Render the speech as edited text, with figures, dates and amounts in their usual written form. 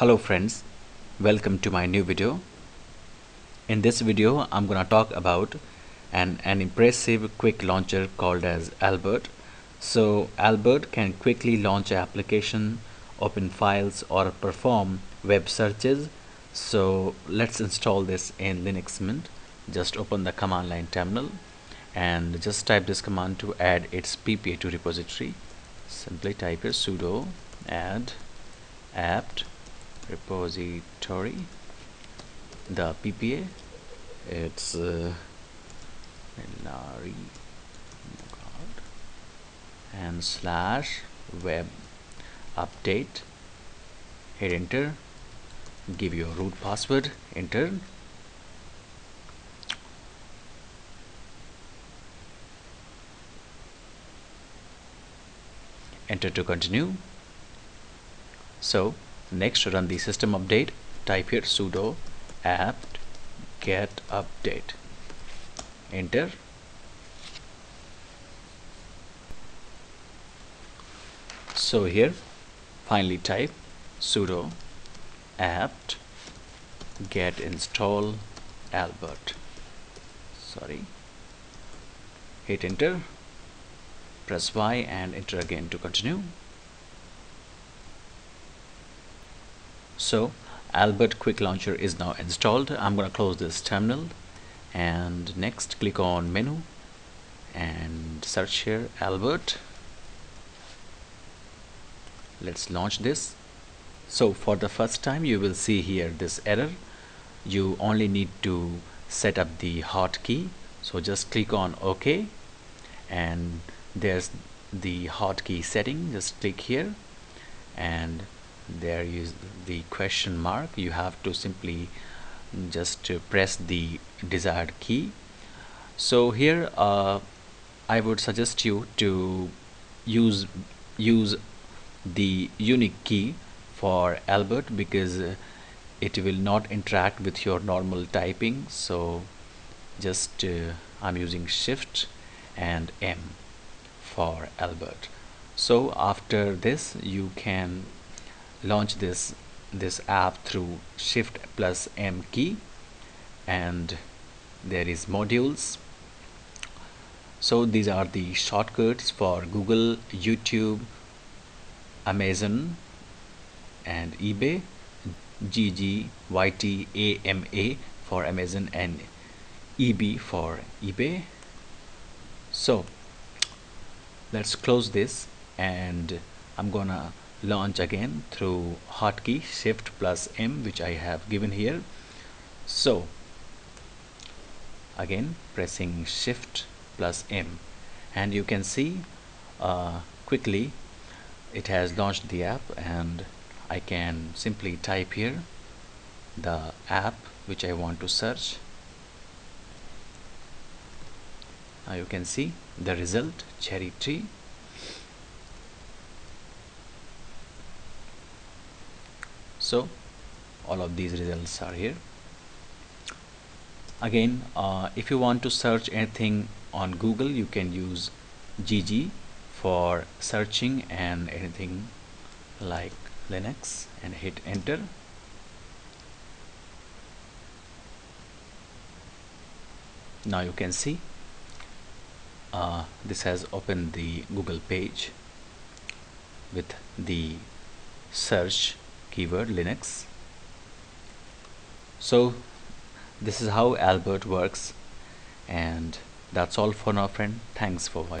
Hello friends, welcome to my new video. In this video I'm gonna talk about an impressive quick launcher called as Albert. So Albert can quickly launch an application, open files, or perform web searches. So let's install this in Linux Mint. Just open the command line terminal and just type this command to add its PPA to repository. Simply type here sudo add apt repository, the PPA, it's nilarimogard and slash webupd8, hit enter, give your root password, enter, enter to continue. So next, to run the system update, type here sudo apt get update, enter. So here finally type sudo apt get install Albert, hit enter, press Y and enter again to continue. So Albert quick launcher is now installed. I'm going to close this terminal and next click on menu and search here Albert. Let's launch this. So for the first time you will see here this error. You only need to set up the hotkey. So just click on OK and there's the hotkey setting. Just click here and there is the question mark. You have to simply just press the desired key. So here I would suggest you to use the unique key for Albert because it will not interact with your normal typing. So just I'm using Shift and M for Albert. So after this you can launch this app through Shift plus M key, and there is modules. So these are the shortcuts for Google, YouTube, Amazon and eBay, GGYTAMA for Amazon and EB for eBay. So let's close this and I'm gonna launch again through hotkey Shift plus M, which I have given here. So again pressing Shift plus M and you can see quickly it has launched the app, and I can simply type here the app which I want to search. Now you can see the result, cherry tree. So all of these results are here. Again, if you want to search anything on Google, you can use GG for searching and anything like Linux and hit enter. Now you can see this has opened the Google page with the search keyword Linux. So this is how Albert works, and that's all for now friend. Thanks for watching.